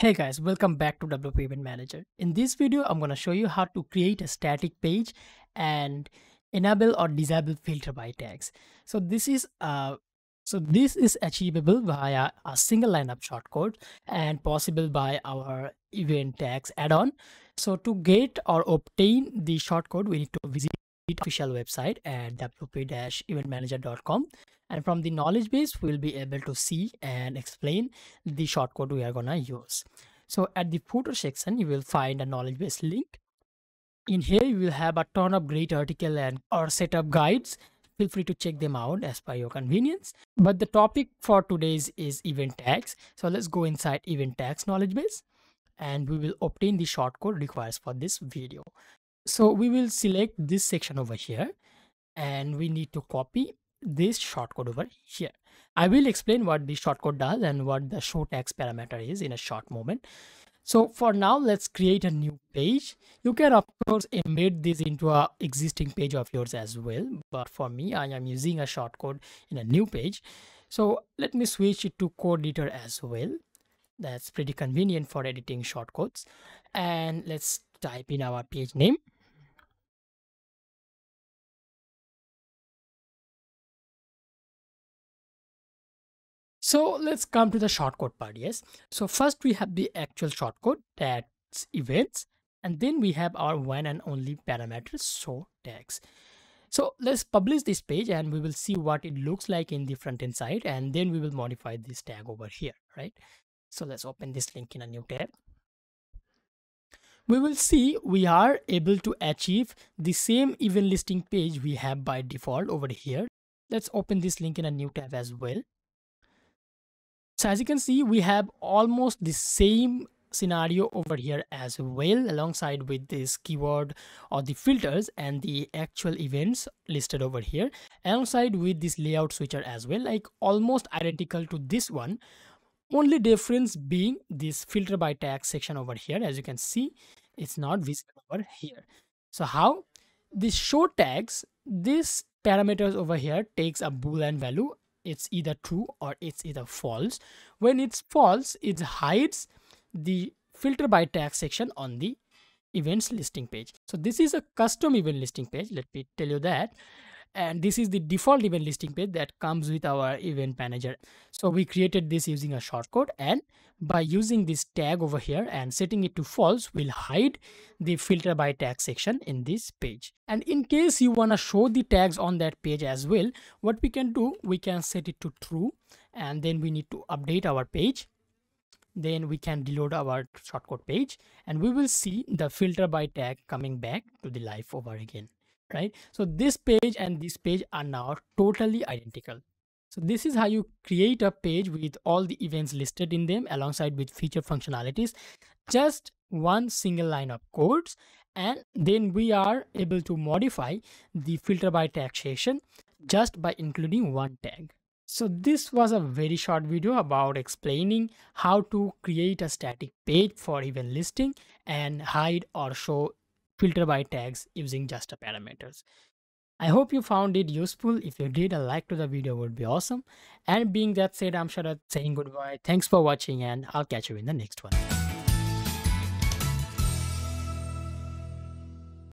Hey guys, welcome back to WP Event Manager. In this video, I'm going to show you how to create a static page and enable or disable filter by tags. So this is achievable via a single line of shortcode and possible by our event tags add-on. So to get or obtain the shortcode, we need to visit the official website at wp-eventmanager.com. And from the knowledge base, we'll be able to see and explain the shortcode we are gonna use. So at the footer section, you will find a knowledge base link. In here, you will have a ton of great article and or setup guides. Feel free to check them out as per your convenience. But the topic for today's is event tags. So let's go inside event tags knowledge base and we will obtain the shortcode required for this video. So we will select this section over here and we need to copy this shortcode over here. I will explain what the shortcode does and what the show tags parameter is in a short moment. So for now, let's create a new page. You can of course embed this into an existing page of yours as well. But for me, I am using a shortcode in a new page. So let me switch it to code editor as well. That's pretty convenient for editing shortcodes. And let's type in our page name. So let's come to the shortcode part, yes. So first we have the actual shortcode, that's events, and then we have our one and only parameter, show tags. So let's publish this page and we will see what it looks like in the front-end side, and then we will modify this tag over here, right? So let's open this link in a new tab. We will see we are able to achieve the same event listing page we have by default over here. Let's open this link in a new tab as well. So as you can see, we have almost the same scenario over here as well, alongside with this keyword or the filters and the actual events listed over here, alongside with this layout switcher as well, like almost identical to this one. Only difference being this filter by tag section over here. As you can see, it's not visible over here. So how? This show tags, this parameters over here takes a boolean value. It's either true or it's either false. When it's false, it hides the filter by tag section on the events listing page. So this is a custom event listing page, let me tell you that. And this is the default event listing page that comes with our event manager. So we created this using a shortcode, and by using this tag over here and setting it to false, we'll hide the filter by tag section in this page. And in case you want to show the tags on that page as well, what we can do, we can set it to true, and then we need to update our page. Then we can reload our shortcode page and we will see the filter by tag coming back to the life over again. Right, so this page and this page are now totally identical. So this is how you create a page with all the events listed in them, alongside with feature functionalities, just one single line of codes, and then we are able to modify the filter by tag section just by including one tag. So this was a very short video about explaining how to create a static page for event listing and hide or show filter by tags using just a parameters. I hope you found it useful. If you did, a like to the video would be awesome. And being that said, I'm Sharad saying goodbye. Thanks for watching and I'll catch you in the next one.